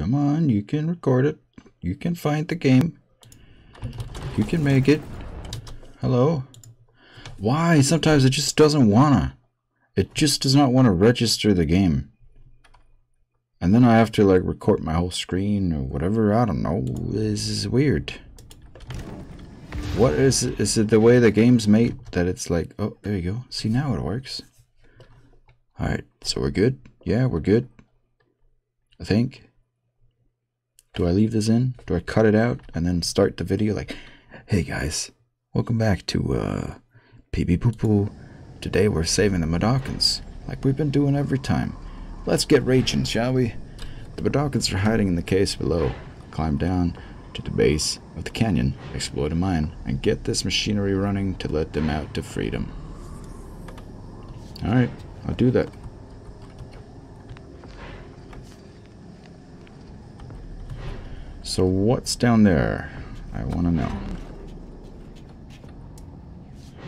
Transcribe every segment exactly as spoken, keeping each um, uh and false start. Come on, you can record it. You can find the game. You can make it. Hello? Why? Sometimes it just doesn't wanna. It just does not want to register the game. And then I have to like record my whole screen or whatever. I don't know. This is weird. What is it? Is it the way the game's made that it's like, oh, there you go. See, now it works. All right. So we're good. Yeah, we're good. I think. Do I leave this in? Do I cut it out and then start the video? Like, hey guys, welcome back to uh, P B Poo Poo. Today we're saving the Mudokons, like we've been doing every time. Let's get raging, shall we? The Mudokons are hiding in the caves below. Climb down to the base of the canyon, explore the mine, and get this machinery running to let them out to freedom. Alright, I'll do that. So what's down there? I want to know.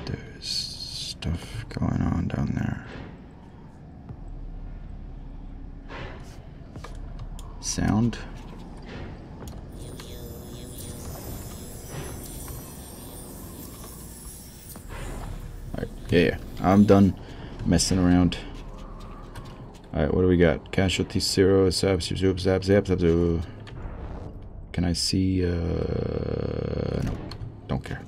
There's stuff going on down there. Sound. Alright, yeah, yeah. I'm done messing around. Alright, what do we got? Casualty zero, zap, zap, zap, zap, zap, zap. Can I see, uh, no, don't care.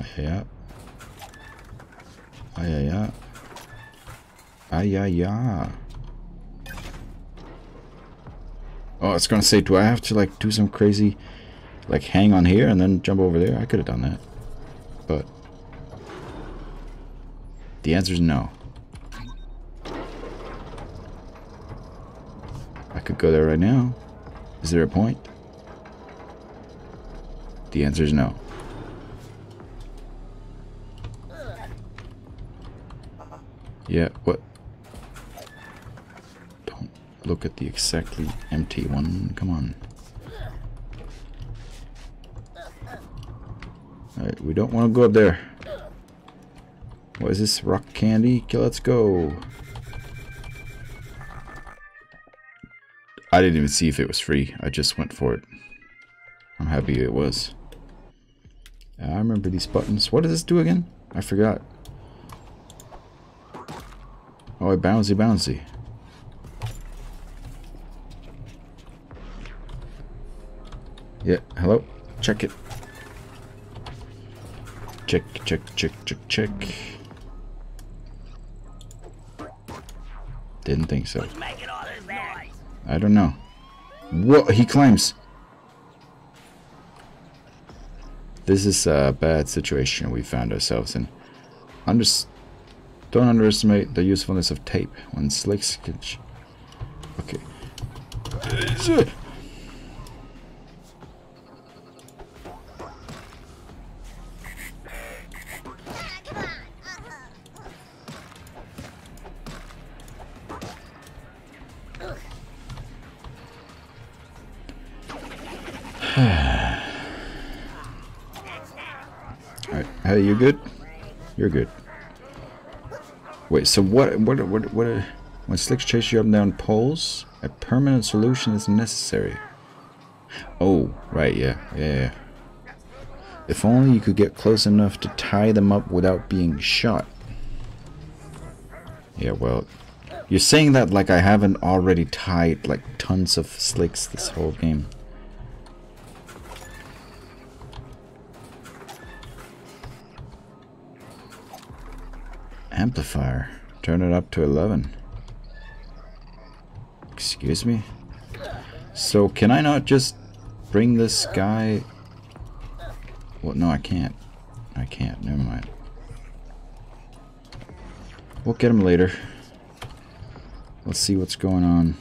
Ay-ya-ya. Ay-ya-ya. Ay-ya-ya. Oh, I was gonna say, do I have to, like, do some crazy, like, hang on here and then jump over there? I could have done that. But the answer is no. Could go there right now. Is there a point? The answer is no. Yeah, what? Don't look at the exactly empty one. Come on. Alright, we don't want to go up there. What is this? Rock candy? Okay, let's go. I didn't even see if it was free. I just went for it. I'm happy it was. I remember these buttons. What does this do again? I forgot. Oh, it bouncy bouncy. Yeah, hello? Check it. Check, check, check, check, check. Didn't think so. I don't know. Whoa, he climbs. This is a bad situation we found ourselves in. Under don't underestimate the usefulness of tape when slick sketch. Okay. Alright, hey, you good? You're good. Wait, so what, what, what, what, uh, when slicks chase you up and down poles, a permanent solution is necessary. Oh, right, yeah, yeah, yeah. If only you could get close enough to tie them up without being shot. Yeah, well, you're saying that like I haven't already tied like tons of slicks this whole game. Amplifier. Turn it up to eleven. Excuse me? So can I not just bring this guy? Well, no, I can't. I can't. Never mind. We'll get him later. Let's see what's going on.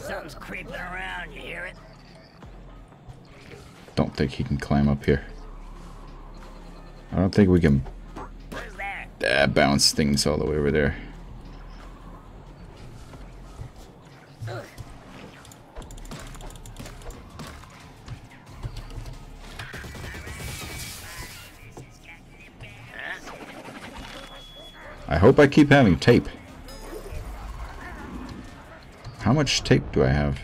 Something's creeping around. You hear it? Don't think he can climb up here. I don't think we can uh, bounce things all the way over there. I hope I keep having tape. How much tape do I have?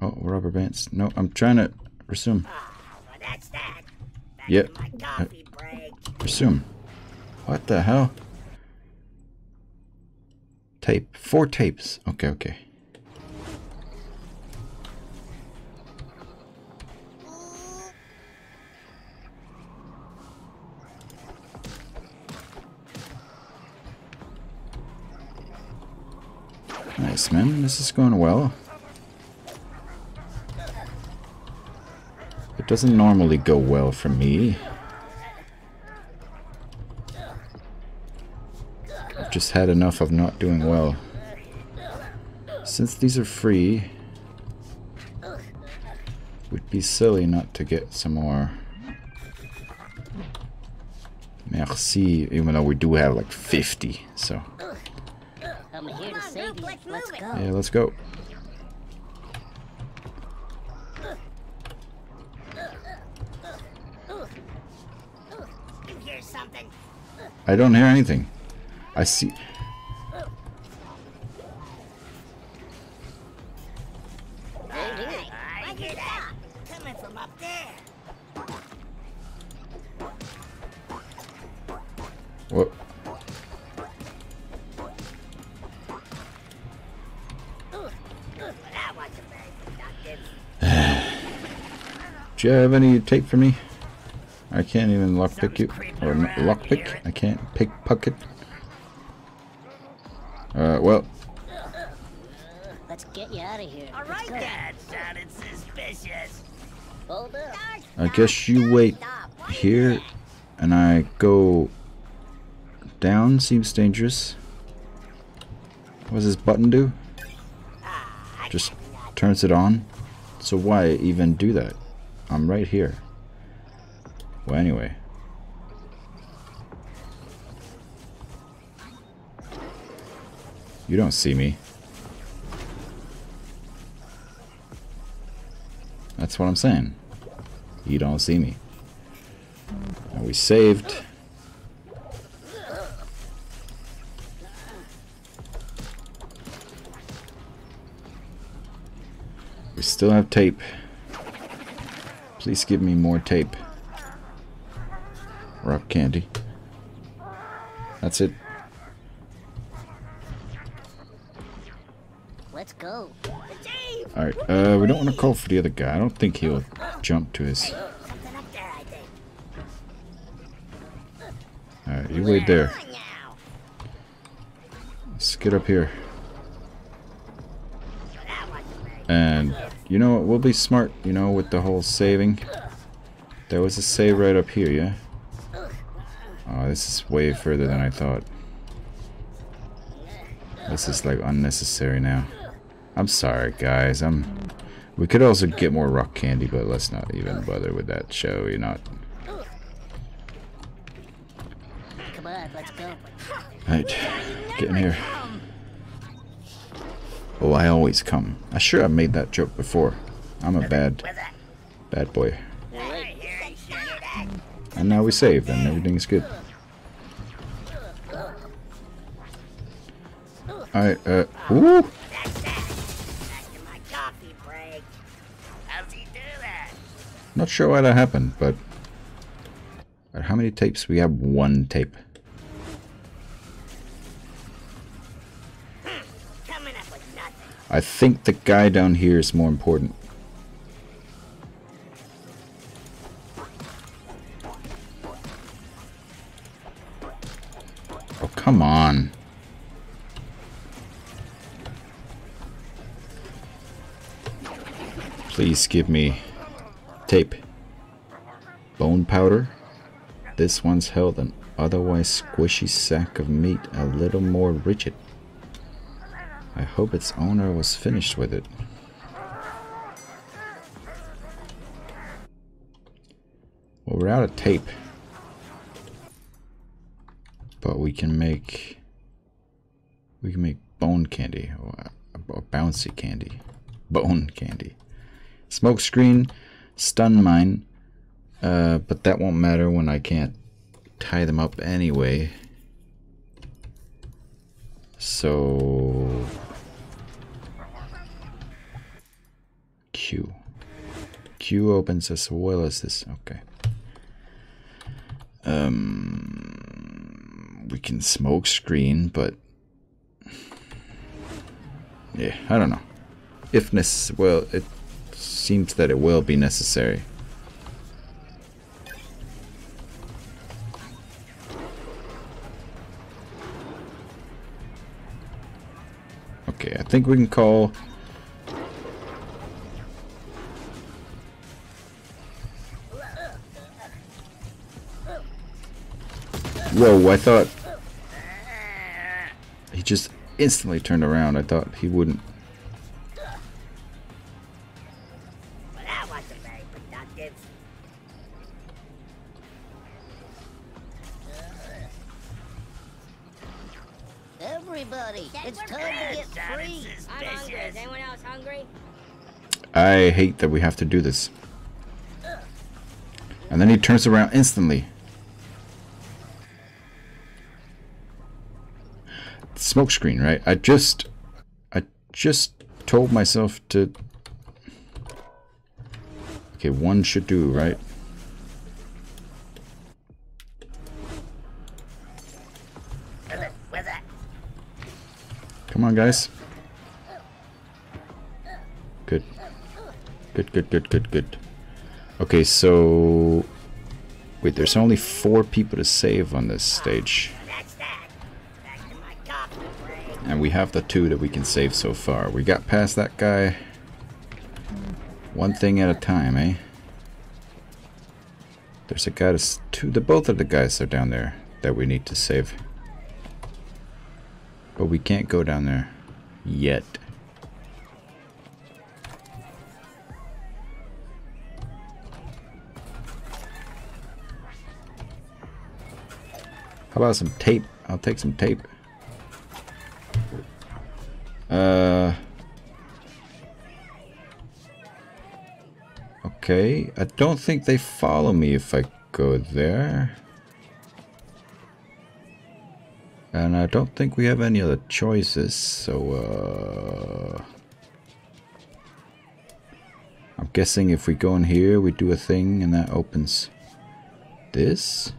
Oh, rubber bands. No, I'm trying to resume. Oh, well, that's that. Back yep. To my coffee break. Resume. What the hell? Tape. Four tapes. Okay, okay. Nice, man. This is going well. It doesn't normally go well for me. I've just had enough of not doing well. Since these are free, it would be silly not to get some more. Merci, even though we do have like fifty, so... I'm here to save you. Let's go. Yeah, let's go. You hear something? I don't hear anything. I see. I hear that coming from up there. What? Do you have any tape for me? I can't even lockpick you. Or lockpick? I can't pickpocket. Uh, well. Let's get you out of here. All right, that sounded suspicious. Hold up. I guess you wait here, and I go down. Seems dangerous. What does this button do? Just turns it on. So why even do that? I'm right here. Well, anyway. You don't see me. That's what I'm saying. You don't see me. And we saved. We still have tape. Please give me more tape. Rock candy. That's it. Let's go. Alright, uh, we don't want to call for the other guy. I don't think he'll jump to his... Alright, you wait there. Let's get up here. And... You know what, we'll be smart, you know, with the whole saving. There was a save right up here, yeah? Oh, this is way further than I thought. This is like unnecessary now. I'm sorry, guys. I'm. We could also get more rock candy, but let's not even bother with that, shall we not? Come on, let's go. Right, get in here. Oh, I always come. I sure I've made that joke before. I'm a bad, bad boy. And now we saved and everything's good. I, uh, woo! Not sure why that happened, but... But how many tapes? We have one tape. I think the guy down here is more important. Oh, come on. Please give me tape. Bone powder. This one's held an otherwise squishy sack of meat a little more rigid. I hope its owner was finished with it. Well, we're out of tape. But we can make... We can make bone candy. Or, or bouncy candy. Bone candy. Smoke screen. Stun mine. Uh, but that won't matter when I can't tie them up anyway. So Q. Q opens as well as this. Okay. Um, we can smoke screen, but yeah, I don't know. If necessary, well, it seems that it will be necessary. Okay, I think we can call. Whoa, I thought he just instantly turned around. I thought he wouldn't. Well, that wasn't very productive. Everybody, it's time to get free. I'm hungry. Is anyone else hungry? I hate that we have to do this. And then he turns around instantly. Smoke screen, right? I just I just told myself to. Okay, one should do, right? Come on, guys. Good. Good, good, good, good, good. Okay, so wait, there's only four people to save on this stage. And we have the two that we can save so far. We got past that guy. One thing at a time, eh? There's a guy that's two. The both of the guys are down there that we need to save. But we can't go down there yet. How about some tape? I'll take some tape. Uh, okay, I don't think they follow me if I go there. And I don't think we have any other choices, so uh, I'm guessing if we go in here, we do a thing and that opens this,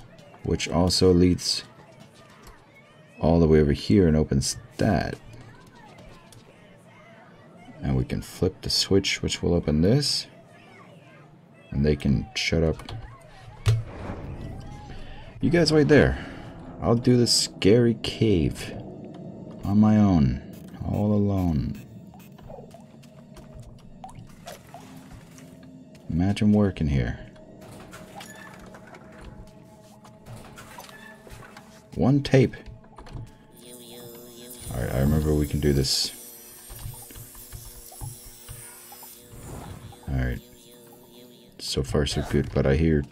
which also leads all the way over here and opens that. And we can flip the switch, which will open this. And they can shut up. You guys wait there. I'll do this scary cave. On my own. All alone. Imagine working here. One tape. Alright, I remember we can do this. Alright, so far so good, but I hear,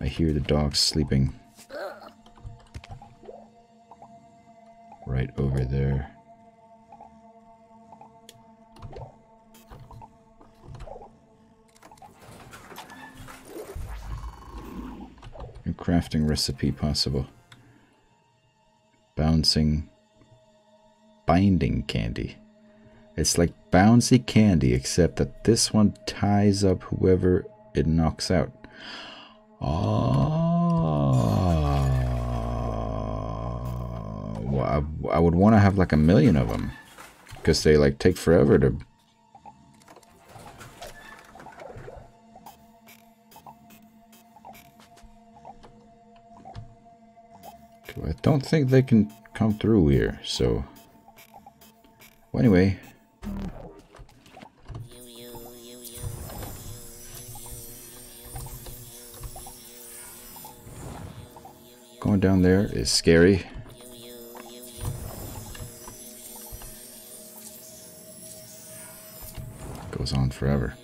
I hear the dogs sleeping right over there. New crafting recipe possible. Bouncing, binding candy. It's like bouncy candy, except that this one ties up whoever it knocks out. Oh, well, I, I would want to have like a million of them, because they like take forever to. I don't think they can come through here, so. Well, anyway. Going down there is scary. Goes on forever.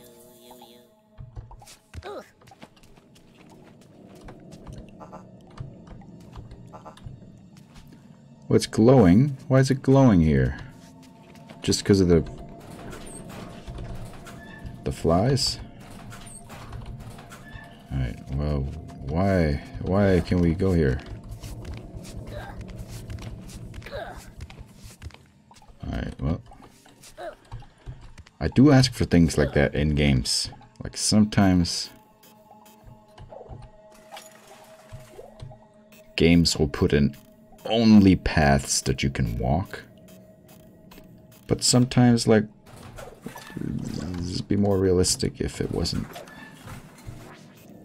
What's glowing? Why is it glowing here? Just because of the the flies? Alright, well, why why can we go here? do ask for things like that in games. Like sometimes games will put in only paths that you can walk. But sometimes, like, it'd be more realistic if it wasn't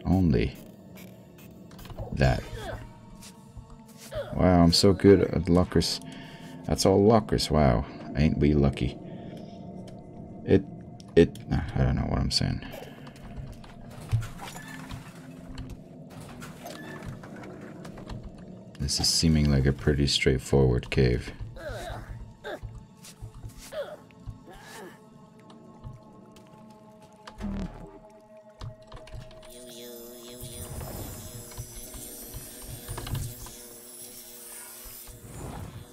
only that. Wow, I'm so good at lockers. That's all lockers. Wow, ain't we lucky. It, it, I don't know what I'm saying. This is seeming like a pretty straightforward cave.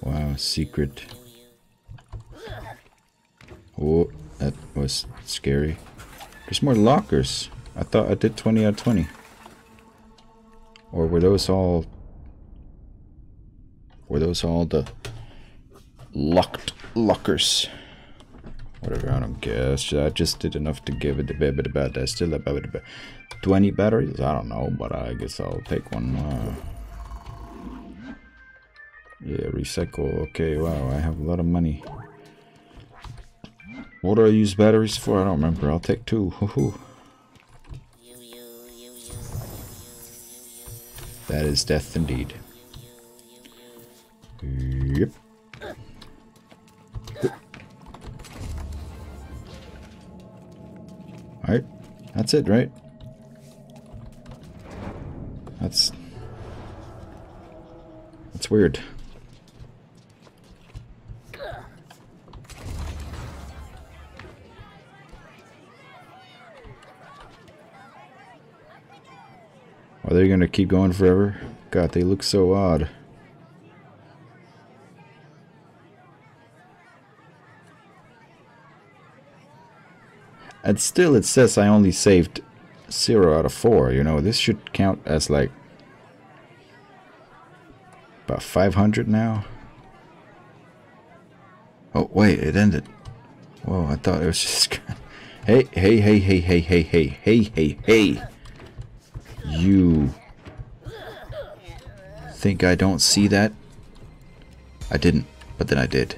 Wow, secret. Oh, that was scary. There's more lockers. I thought I did twenty out of twenty. Or were those all... Were those all the locked lockers? Whatever, I don't guess. I just did enough to give it a bit about that. Still about twenty batteries? I don't know, but I guess I'll take one. Uh, yeah, recycle. Okay, wow, I have a lot of money. What do I use batteries for? I don't remember. I'll take two. Hoo-hoo. That is death indeed. Yep. Alright. That's it, right? That's... That's weird. Are they gonna keep going forever? God, they look so odd. And still it says I only saved zero out of four, you know. This should count as like about five hundred now. Oh, wait, it ended. Whoa, I thought it was just... Hey, hey, hey, hey, hey, hey, hey, hey, hey, hey. You think I don't see that? I didn't, but then I did.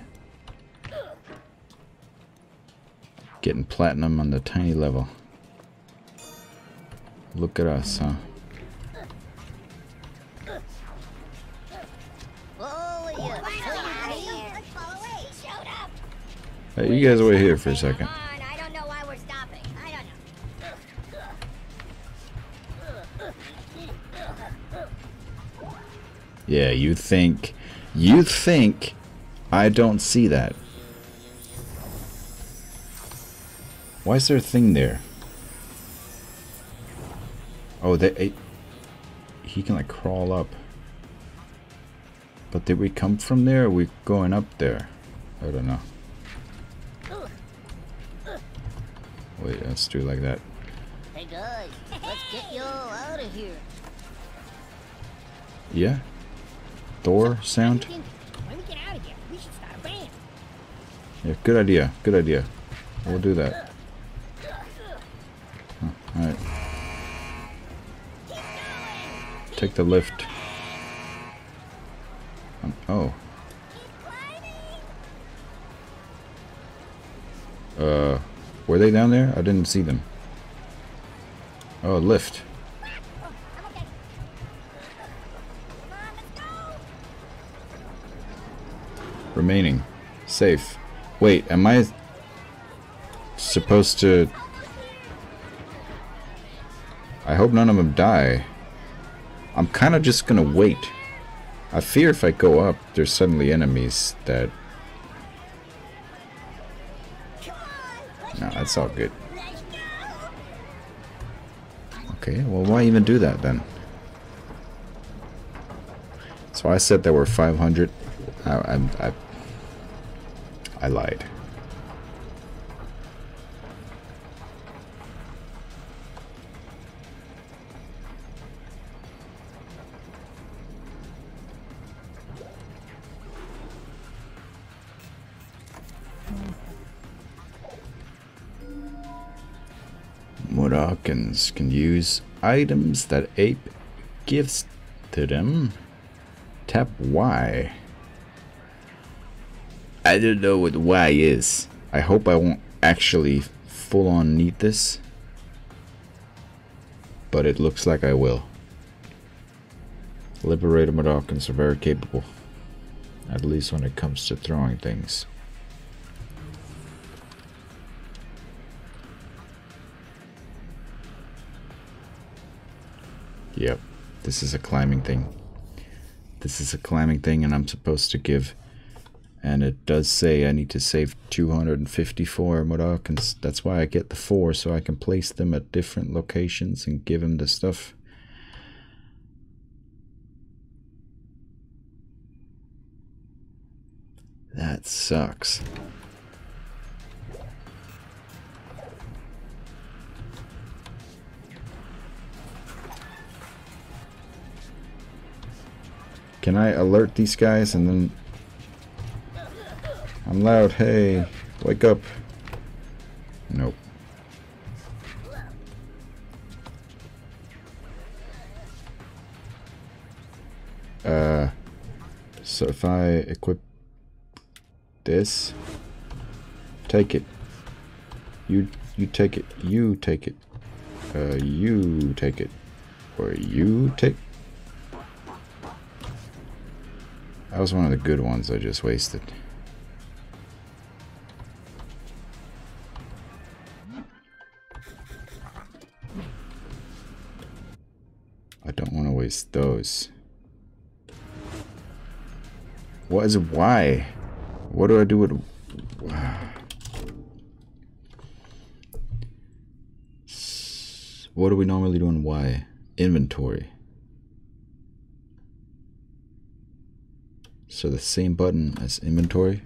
Getting platinum on the tiny level. Look at us, huh? Hey, you guys wait here for a second. Yeah, you think, you think I don't see that. Why is there a thing there? Oh, they, it, he can like crawl up. But did we come from there? Or are we going up there? I don't know. Wait, let's do it like that. Hey guys, let's get y'all out of here. Yeah. Door sound. When we get out of here, we should start a band. Yeah, good idea. Good idea. We'll do that. Alright. Take the lift. Um, oh. Uh, were they down there? I didn't see them. Oh, lift. Remaining. Safe. Wait, am I supposed to... I hope none of them die. I'm kind of just gonna wait. I fear if I go up, there's suddenly enemies that... No, that's all good. Okay, well why even do that then? So I said there were five hundred. I, I, I, I lied. Mudokons can use items that Ape gives to them. Tap Y. I don't know what Y is. I hope I won't actually full on need this, but it looks like I will. Liberator Mudokons are very capable, at least when it comes to throwing things. Yep, this is a climbing thing. This is a climbing thing, and I'm supposed to give. And it does say I need to save two hundred fifty-four Mudokons. That's why I get the four, so I can place them at different locations and give them the stuff. That sucks. Can I alert these guys and then... I'm loud, hey, wake up. Nope. Uh, so if I equip this, take it. You, you take it, you take it, uh, you take it, or you take. That was one of the good ones I just wasted. I don't want to waste those. What is Y? What do I do with... What do we normally do in Y? Inventory. So the same button as inventory,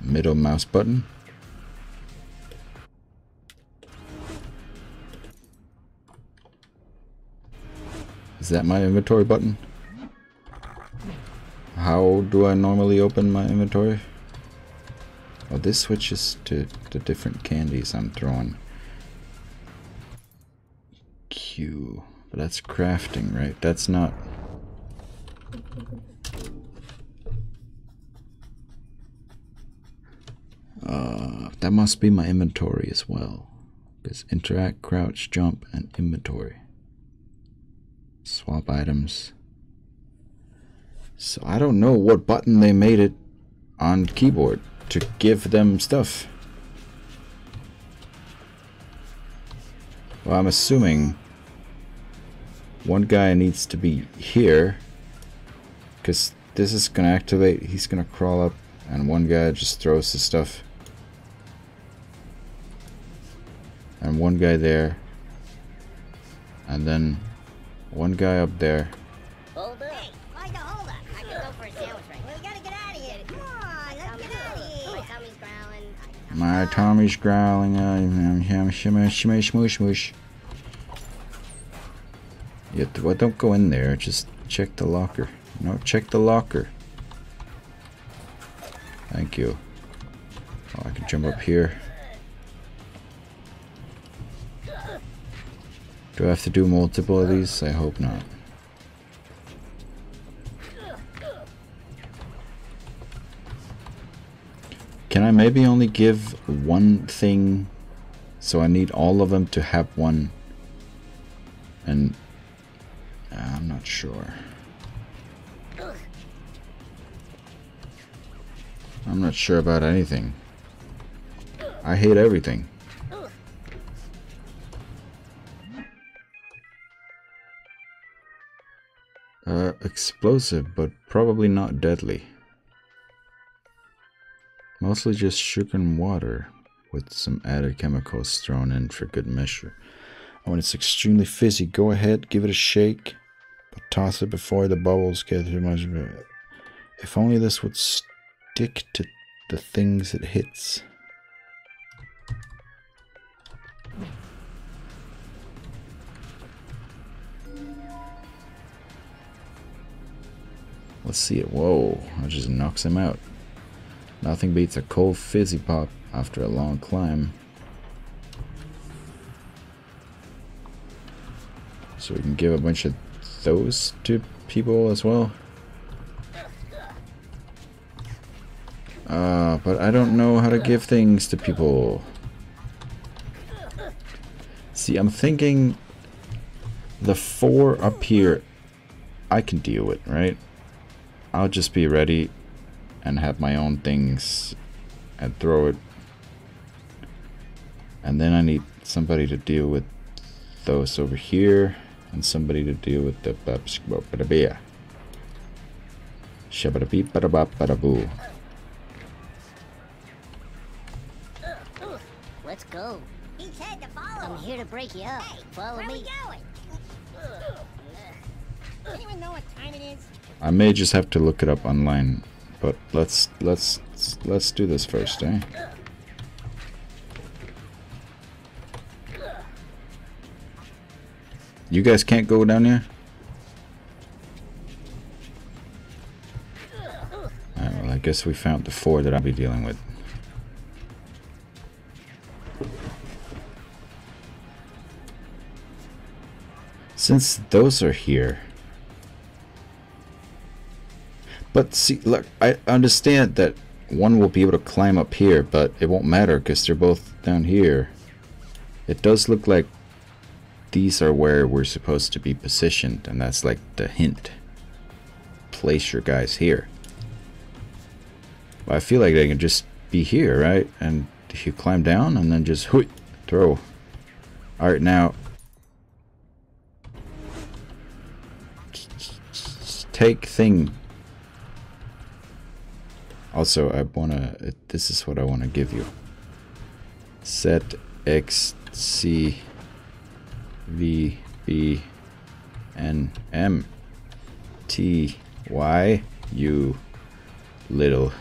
middle mouse button. Is that my inventory button? How do I normally open my inventory? Oh, this switches to the different candies I'm throwing. Q, but that's crafting, right? That's not... Uh, that must be my inventory as well, because interact, crouch, jump, and inventory. Swap items. So I don't know what button they made it on keyboard to give them stuff. Well, I'm assuming one guy needs to be here, because this is going to activate, he's going to crawl up, and one guy just throws the stuff. And one guy there, and then one guy up there. Hold up. Hey, why's the hold up? I can go for a sandwich right now. We gotta get out of here. Come on, let's Tommy's, get out of here. My Tommy's growling. My Tommy's growling. I'm shimmy, shimmy, shimmy, shmoosh, shmoosh. Yeah, well, don't go in there. Just check the locker. No, check the locker. Thank you. Oh, I can jump up here. Do I have to do multiple of these? I hope not. Can I maybe only give one thing? So I need all of them to have one. And I'm not sure. I'm not sure about anything. I hate everything. Uh, explosive, but probably not deadly. Mostly just sugar and water, with some added chemicals thrown in for good measure. And when it's extremely fizzy, go ahead, give it a shake, but toss it before the bubbles get too much. If only this would stick to the things it hits. Let's see it. Whoa, that just knocks him out. Nothing beats a cold fizzy pop after a long climb. So we can give a bunch of those to people as well. Uh, but I don't know how to give things to people. See, I'm thinking the four up here, I can deal with, right? I'll just be ready and have my own things and throw it. And then I need somebody to deal with those over here and somebody to deal with the babskbababia. Shabadabi badabab badaboo. Let's go. He said to follow. I'm here to break you up. Hey, follow where me. Are we going? Anyone know what time it is? I may just have to look it up online, but let's let's let's do this first, eh? You guys can't go down here? Alright, well I guess we found the four that I'll be dealing with. Since those are here. But see, look, I understand that one will be able to climb up here, but it won't matter because they're both down here. It does look like these are where we're supposed to be positioned, and that's like the hint. Place your guys here. But I feel like they can just be here, right? And if you climb down and then just hoo, throw. Alright, now take thing. Also, I wanna, this is what I wanna give you. Set X C V B N M T Y U little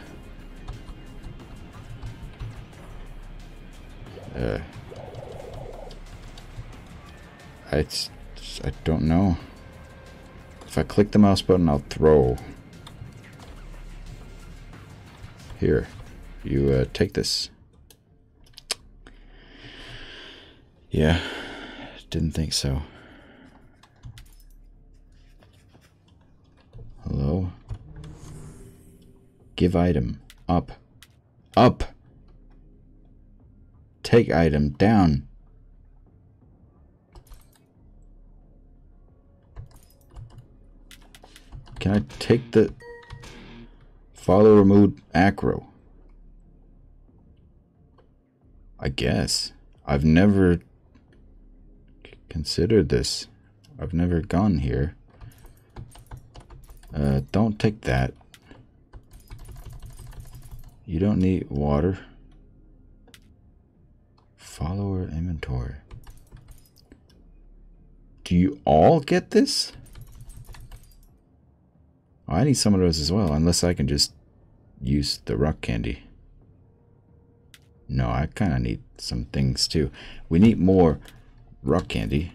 uh I, I don't know. If I click the mouse button, I'll throw. Here, you uh, take this. Yeah. Didn't think so. Hello? Give item. Up. Up! Take item. Down. Can I take the... Follow, remove, acro? I guess. I've never... considered this. I've never gone here. Uh, don't take that. You don't need water. Follower inventory. Do you all get this? Oh, I need some of those as well, unless I can just use the rock candy. No, I kind of need some things too. We need more rock candy.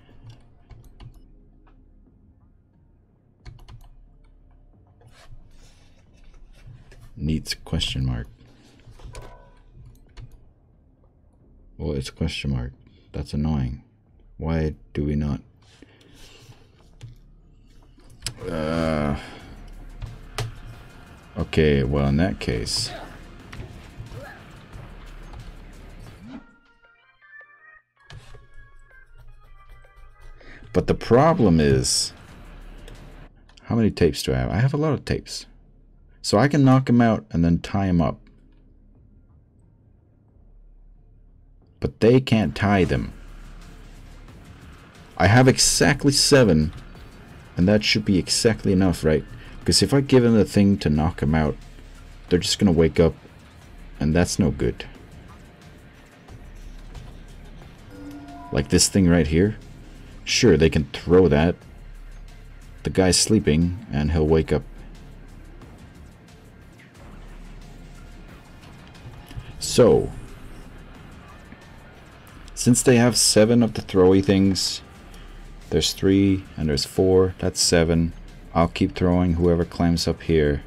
Needs question mark. Well, it's question mark. That's annoying. Why do we not? Uh, okay, well, in that case... But the problem is, how many tapes do I have? I have a lot of tapes. So I can knock them out and then tie them up. But they can't tie them. I have exactly seven, and that should be exactly enough, right? Because if I give them the thing to knock them out, they're just going to wake up, and that's no good. Like this thing right here. Sure, they can throw that. The guy's sleeping, and he'll wake up. So, since they have seven of the throwy things, there's three, and there's four, that's seven. I'll keep throwing whoever climbs up here.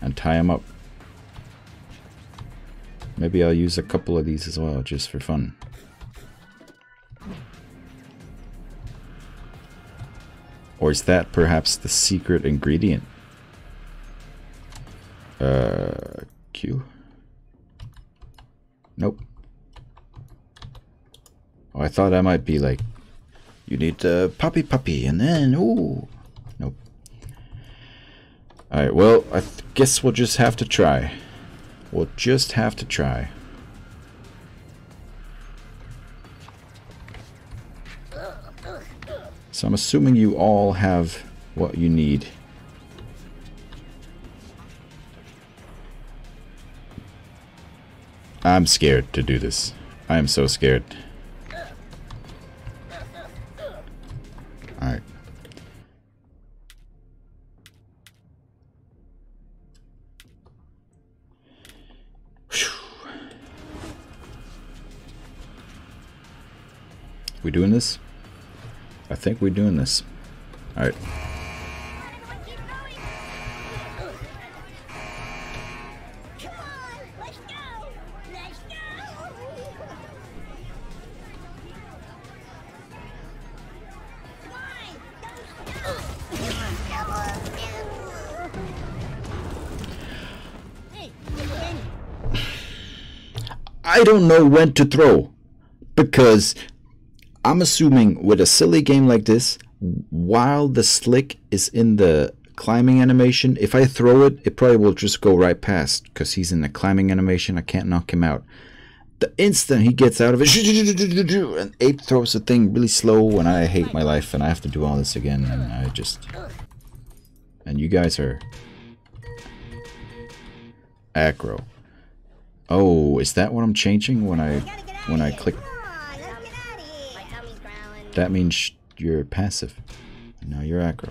And tie them up. Maybe I'll use a couple of these as well, just for fun. Or is that perhaps the secret ingredient? Uh, Q? Nope. Oh, I thought I might be like, you need a puppy puppy and then, ooh. Nope. Alright, well, I th guess we'll just have to try. We'll just have to try. So I'm assuming you all have what you need. I'm scared to do this. I am so scared. Alright. We doing this? I think we're doing this. Alright. I don't know when to throw, because I'm assuming with a silly game like this, while the slick is in the climbing animation, if I throw it, it probably will just go right past because he's in the climbing animation. I can't knock him out. The instant he gets out of it, and Ape throws the thing really slow, and I hate my life, and I have to do all this again, and I just... And you guys are... aggro. Oh, is that what I'm changing when I, when I click... That means you're passive. No, you're aggro.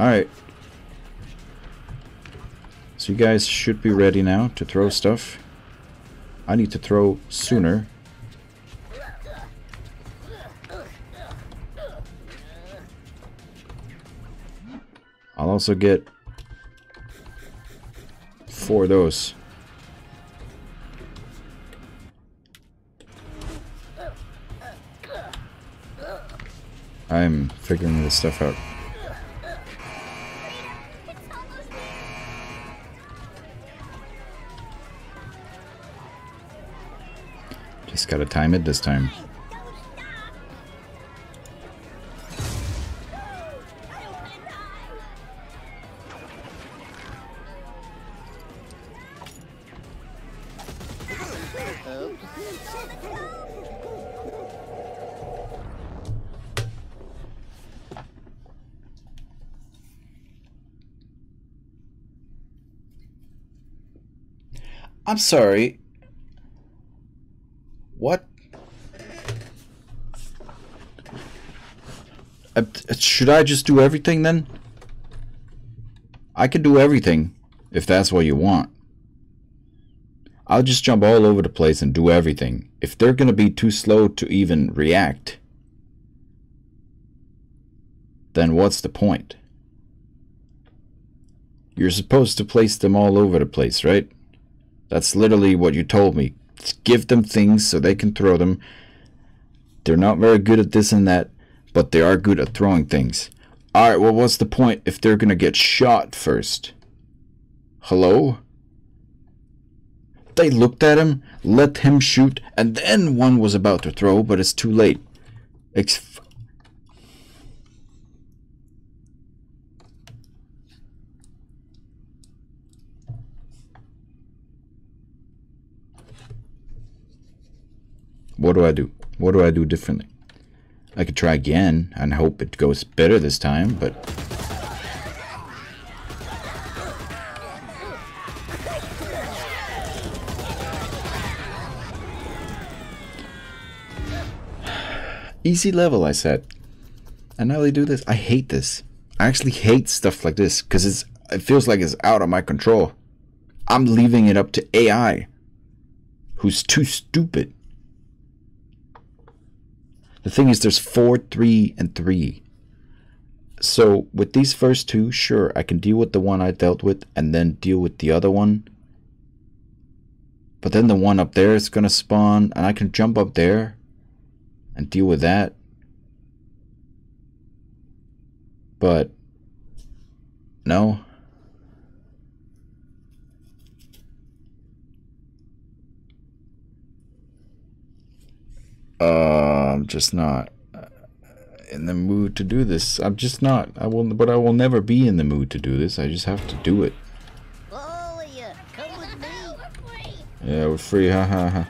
Alright. So you guys should be ready now to throw stuff. I need to throw sooner. I'll also get four of those. I'm figuring this stuff out. Just gotta time it this time. I'm sorry. What? Uh, should I just do everything then? I could do everything if that's what you want. I'll just jump all over the place and do everything. If they're gonna be too slow to even react, then what's the point? You're supposed to place them all over the place, right? That's literally what you told me. Give them things so they can throw them. They're not very good at this and that, but they are good at throwing things. Alright, well, what's the point if they're gonna get shot first? Hello? They looked at him, let him shoot, and then one was about to throw, but it's too late. Ex- What do I do? What do I do differently? I could try again and hope it goes better this time, but... Easy level, I said. And now they do this. I hate this. I actually hate stuff like this because it's, it feels like it's out of my control. I'm leaving it up to A I, who's too stupid. The thing is, there's four, three, and three. So with these first two, sure, I can deal with the one I dealt with and then deal with the other one. But then the one up there is going to spawn, and I can jump up there and deal with that. But no. Uh, I'm just not in the mood to do this. I'm just not. I will, but I will never be in the mood to do this. I just have to do it. All of you, come with me. We're free. Yeah, we're free. Ha ha ha.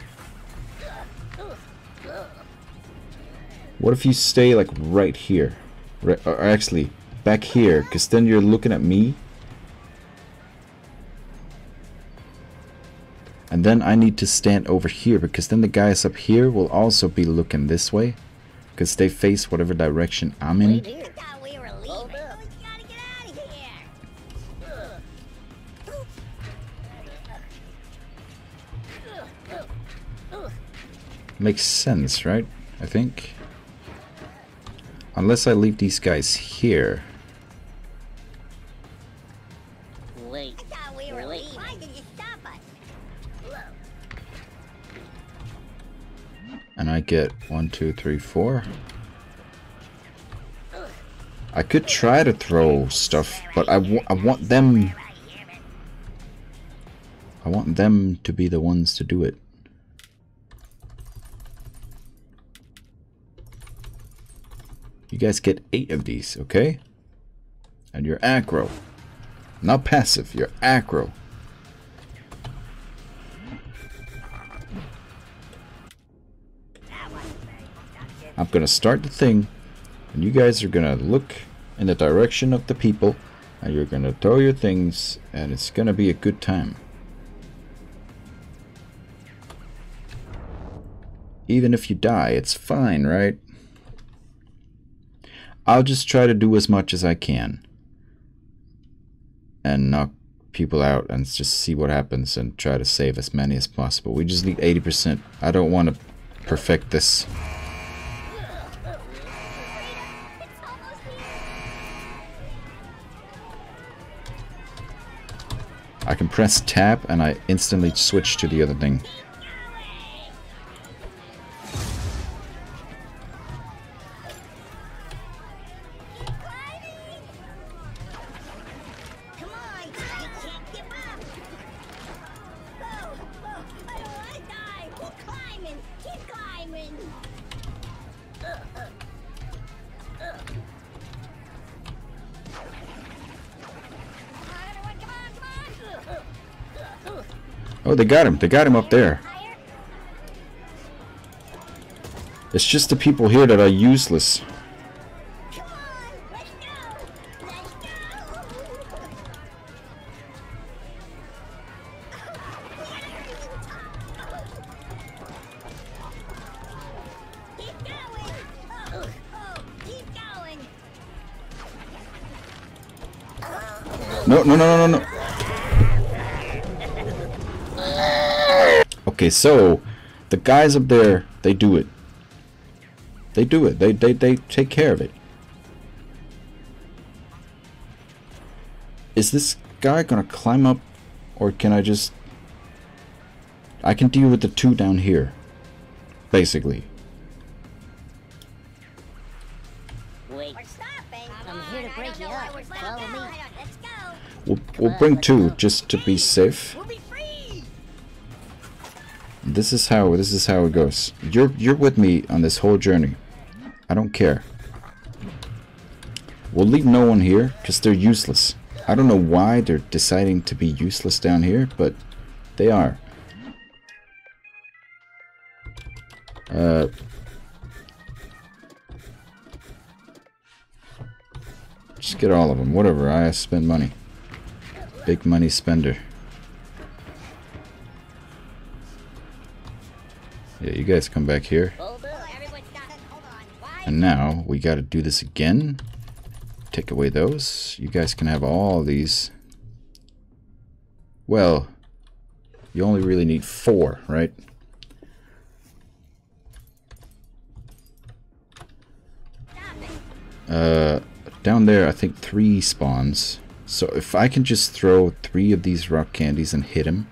What if you stay like right here, right, or actually back here, because then you're looking at me, and then I need to stand over here because then the guys up here will also be looking this way, because they face whatever direction I'm in. I thought we were leaving. Hold up. We gotta get out of here. Makes sense, right? I think. Unless I leave these guys here. Wait. I thought we were leaving. Why did you stop us? And I get one, two, three, four. I could try to throw stuff, but I, wa I want them. I want them to be the ones to do it. You guys get eight of these, okay? And you're aggro. Not passive, you're aggro. I'm gonna start the thing, and you guys are gonna look in the direction of the people, and you're gonna throw your things, and it's gonna be a good time. Even if you die, it's fine, right? I'll just try to do as much as I can and knock people out and just see what happens and try to save as many as possible. We just need eighty percent. I don't want to perfect this. I can press tab and I instantly switch to the other thing. Oh, they got him. They got him up there. It's just the people here that are useless. No, no, no, no, no, no. Okay, so the guys up there, they do it. They do it. They they they take care of it. Is this guy gonna climb up, or can I just? I can deal with the two down here, basically. Wait. We're stopping. I'm here to break you up. Follow me. Let's go. We'll we'll bring two just to be safe. This is how this is how it goes. You're you're with me on this whole journey. I don't care. We'll leave no one here because they're useless. I don't know why they're deciding to be useless down here, but they are. Uh. Just get all of them. Whatever. I spend money. Big money spender. Yeah, you guys come back here. And now we gotta do this again. Take away those. You guys can have all these. Well, you only really need four, right? Uh, down there I think three spawns. So if I can just throw three of these rock candies and hit them,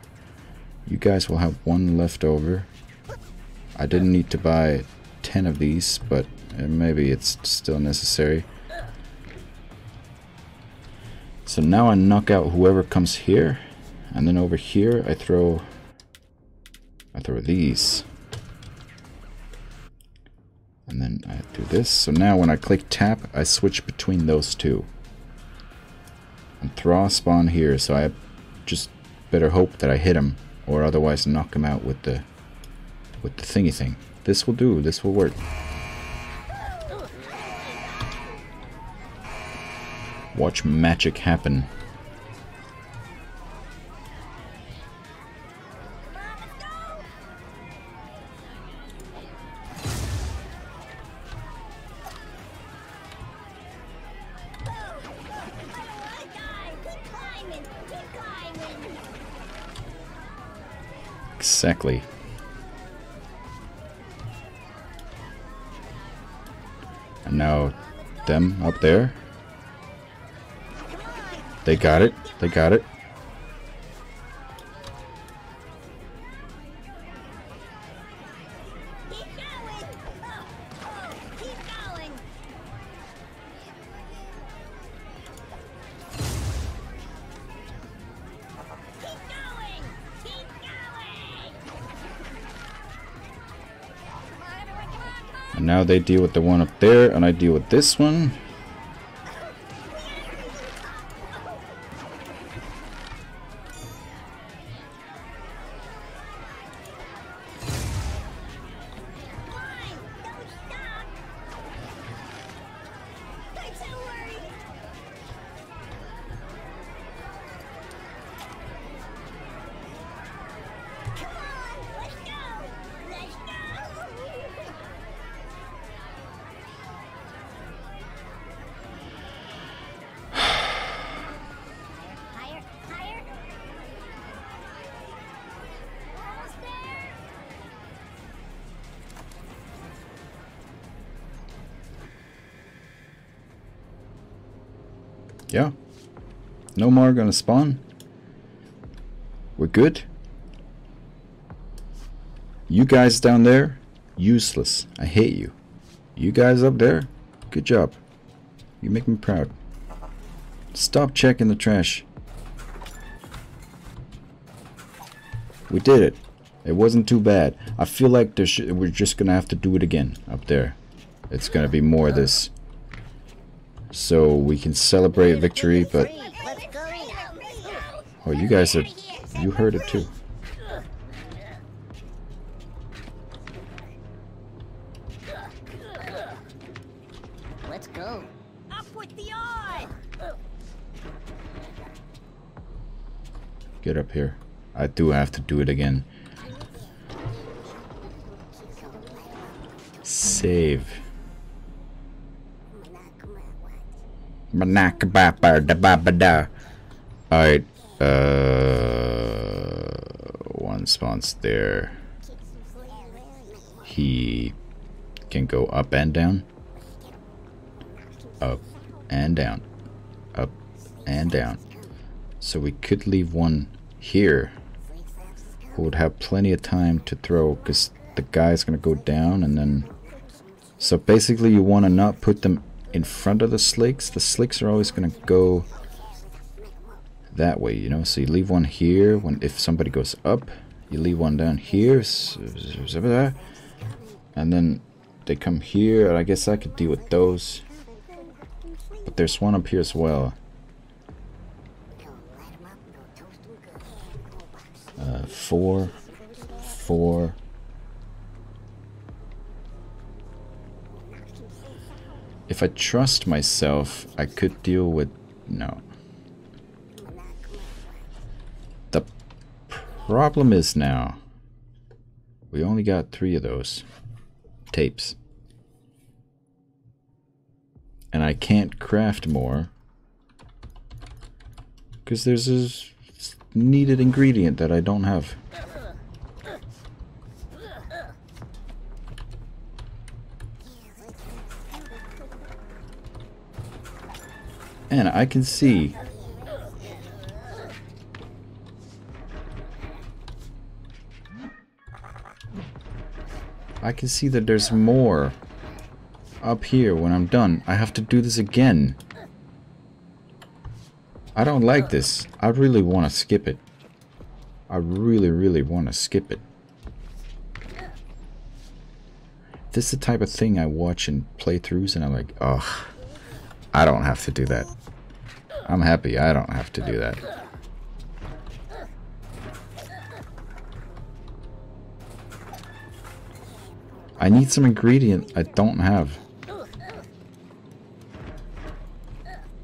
you guys will have one left over. I didn't need to buy ten of these, but maybe it's still necessary. So now I knock out whoever comes here, and then over here I throw I throw these. And then I do this. So now when I click tap, I switch between those two. And Thra spawn here, so I just better hope that I hit him, or otherwise knock him out with the with the thingy thing. This will do, this will work. Watch magic happen. Exactly. And now them up there. They got it. They got it. Keep going. Oh, oh, keep going. Keep going. Keep going. Come on, everyone, come on, come on. And now they deal with the one up there, and I deal with this one. Yeah, no more gonna spawn. We're good. You guys down there, useless. I hate you. You guys up there, good job. You make me proud. Stop checking the trash. We did it. It wasn't too bad. I feel like there sh we're just gonna have to do it again up there. It's gonna be more of this. So we can celebrate victory, but oh, you guys are, you heard it too. Let's go. Up with the eye. Get up here. I do have to do it again. Save. Alright, uh, one spawns there. He can go up and down. Up and down. Up and down. So we could leave one here who would have plenty of time to throw, because the guy's gonna go down and then... So basically you want to not put them in front of the slicks. The slicks are always gonna go that way, you know. So you leave one here when if somebody goes up, you leave one down here, and then they come here, and I guess I could deal with those. But there's one up here as well. Uh, four, four. If I trust myself, I could deal with... no. The problem is now, we only got three of those tapes. And I can't craft more, because there's a needed ingredient that I don't have. Man, I can see. I can see that there's more up here when I'm done. I have to do this again. I don't like this. I really want to skip it. I really, really want to skip it. This is the type of thing I watch in playthroughs and I'm like, oh, I don't have to do that. I'm happy I don't have to do that. I need some ingredient I don't have.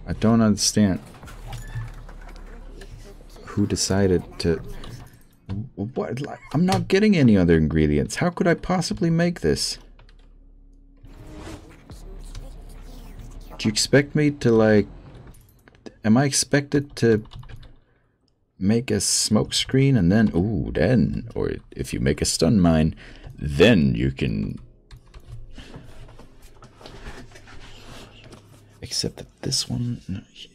I don't understand who decided to... What? I'm not getting any other ingredients. How could I possibly make this? Do you expect me to, like... Am I expected to make a smoke screen and then... Ooh, then... Or if you make a stun mine, then you can... Except that this one... No, yeah.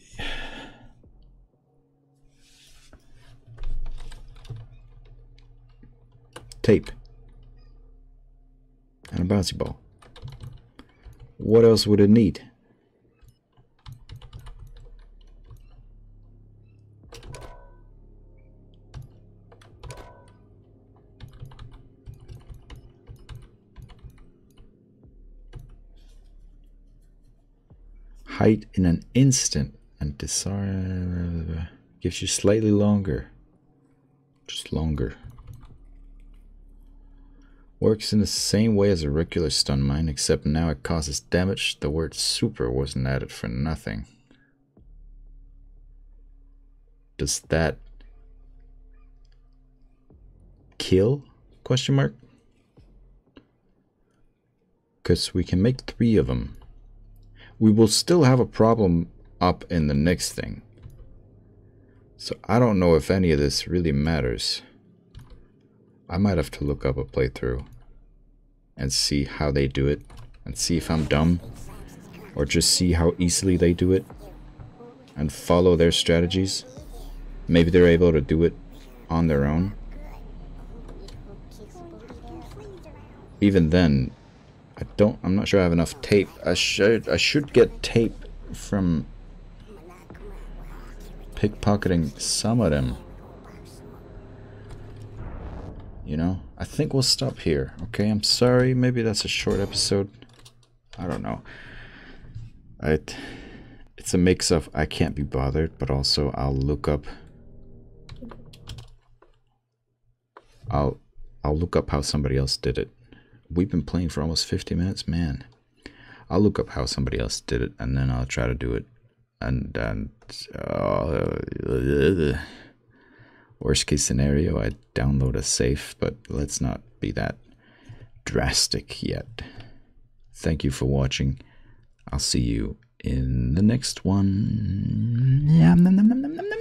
Tape. And a bouncy ball. What else would it need? Height in an instant and desire gives you slightly longer. Just longer. Works in the same way as a regular stun mine, except now it causes damage. The word super wasn't added for nothing. Does that kill? Question mark? Because we can make three of them. We will still have a problem up in the next thing. So I don't know if any of this really matters. I might have to look up a playthrough and see how they do it and see if I'm dumb or just see how easily they do it and follow their strategies. Maybe they're able to do it on their own. Even then, I don't, I'm not sure I have enough tape. I should, I should get tape from pickpocketing some of them. You know, I think we'll stop here. Okay, I'm sorry. Maybe that's a short episode. I don't know. I, it's a mix of I can't be bothered, but also I'll look up. I'll, I'll look up how somebody else did it. We've been playing for almost fifty minutes, man. I'll look up how somebody else did it, and then I'll try to do it. And, and uh, worst case scenario, I download a save, but let's not be that drastic yet. Thank you for watching. I'll see you in the next one. Yum, yum, yum, yum, yum, yum.